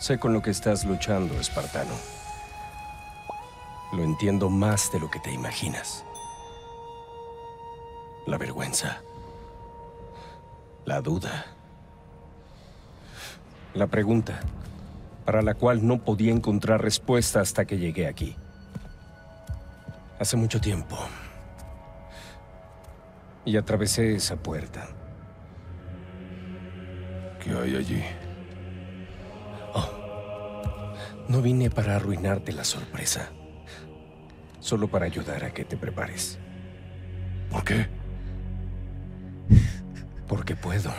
Sé con lo que estás luchando, Espartano. Lo entiendo más de lo que te imaginas. La vergüenza. La duda. La pregunta, para la cual no podía encontrar respuesta hasta que llegué aquí. Hace mucho tiempo. Y atravesé esa puerta. ¿Qué hay allí? No vine para arruinarte la sorpresa. Solo para ayudar a que te prepares. ¿Por qué? Porque puedo.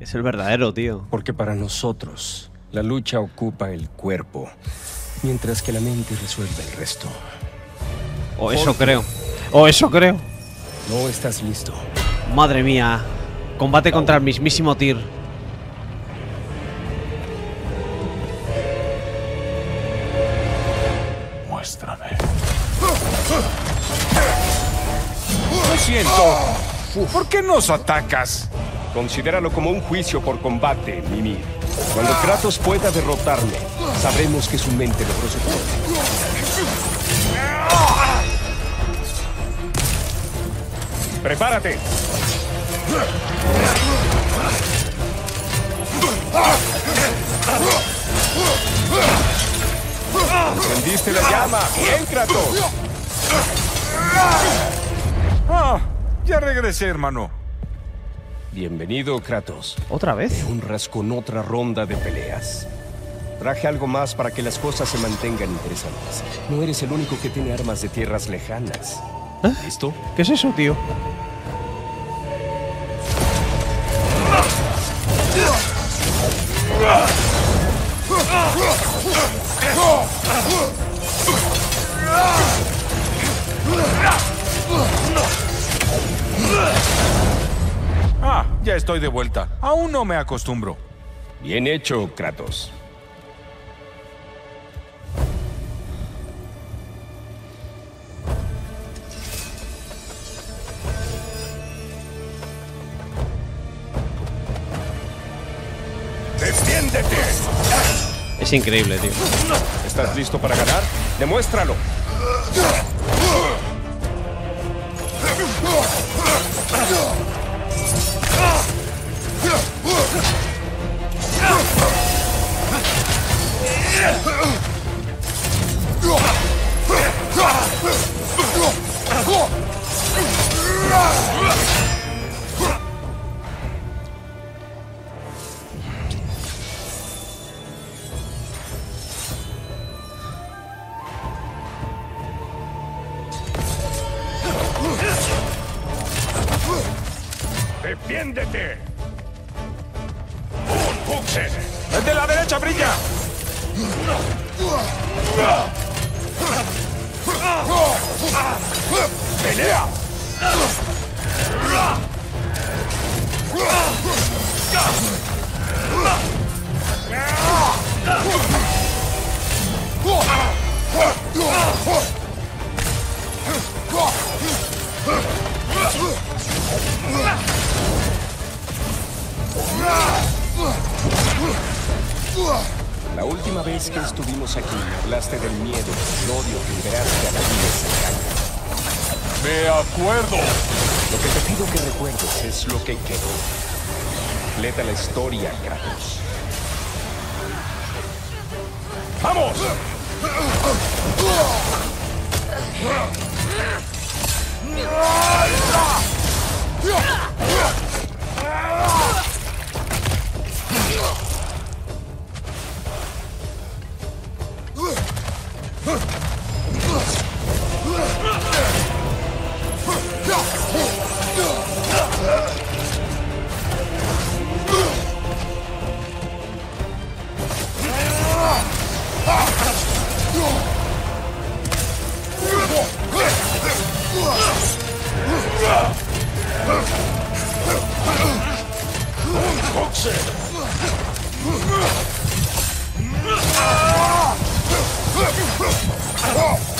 Es el verdadero, tío. Porque para nosotros, la lucha ocupa el cuerpo, mientras que la mente resuelve el resto. O eso creo. O eso creo. No estás listo. Madre mía. Combate contra el mismísimo Tyr. Muéstrame. Lo siento. ¿Por qué nos atacas? Considéralo como un juicio por combate, Mimir. Cuando Kratos pueda derrotarme, sabremos que su mente lo presupuesta. ¡Prepárate! ¡Prendiste la llama! ¡Bien, Kratos! ¡Ah! Ya regresé, hermano. Bienvenido, Kratos. ¿Otra vez? Te honras con otra ronda de peleas. Traje algo más para que las cosas se mantengan interesantes. No eres el único que tiene armas de tierras lejanas. ¿Eh? ¿Listo? ¿Qué es eso, tío? Ya estoy de vuelta. Aún no me acostumbro. Bien hecho, Kratos. ¡Defiéndete! Es increíble, tío. ¿Estás listo para ganar? ¡Demuéstralo! ¡Defiéndete! ¡Un buche! ¡Desde la derecha brilla! ¡Pelea! La última vez que estuvimos aquí, hablaste del miedo, del odio que liberaste a la vida cercana. ¡Me acuerdo! Lo que te pido que recuerdes es lo que quedó. Completa la historia, Kratos. ¡Vamos!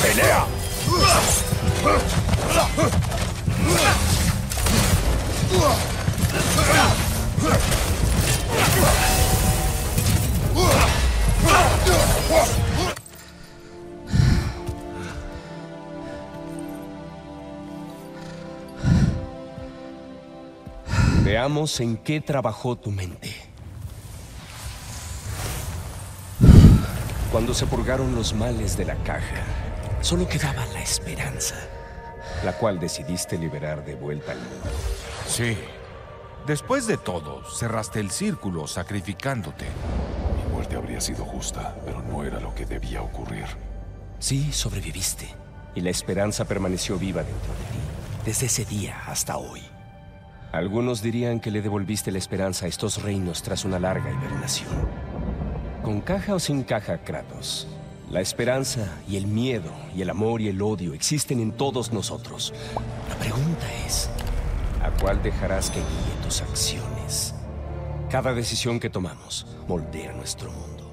¡Pelea! Veamos en qué trabajó tu mente. Cuando se purgaron los males de la caja, solo quedaba la esperanza, la cual decidiste liberar de vuelta al mundo. Sí. Después de todo, cerraste el círculo sacrificándote. Mi muerte habría sido justa, pero no era lo que debía ocurrir. Sí, sobreviviste. Y la esperanza permaneció viva dentro de ti, desde ese día hasta hoy. Algunos dirían que le devolviste la esperanza a estos reinos tras una larga hibernación. Con caja o sin caja, Kratos, la esperanza y el miedo y el amor y el odio existen en todos nosotros. La pregunta es, ¿a cuál dejarás que guíe tus acciones? Cada decisión que tomamos moldea nuestro mundo.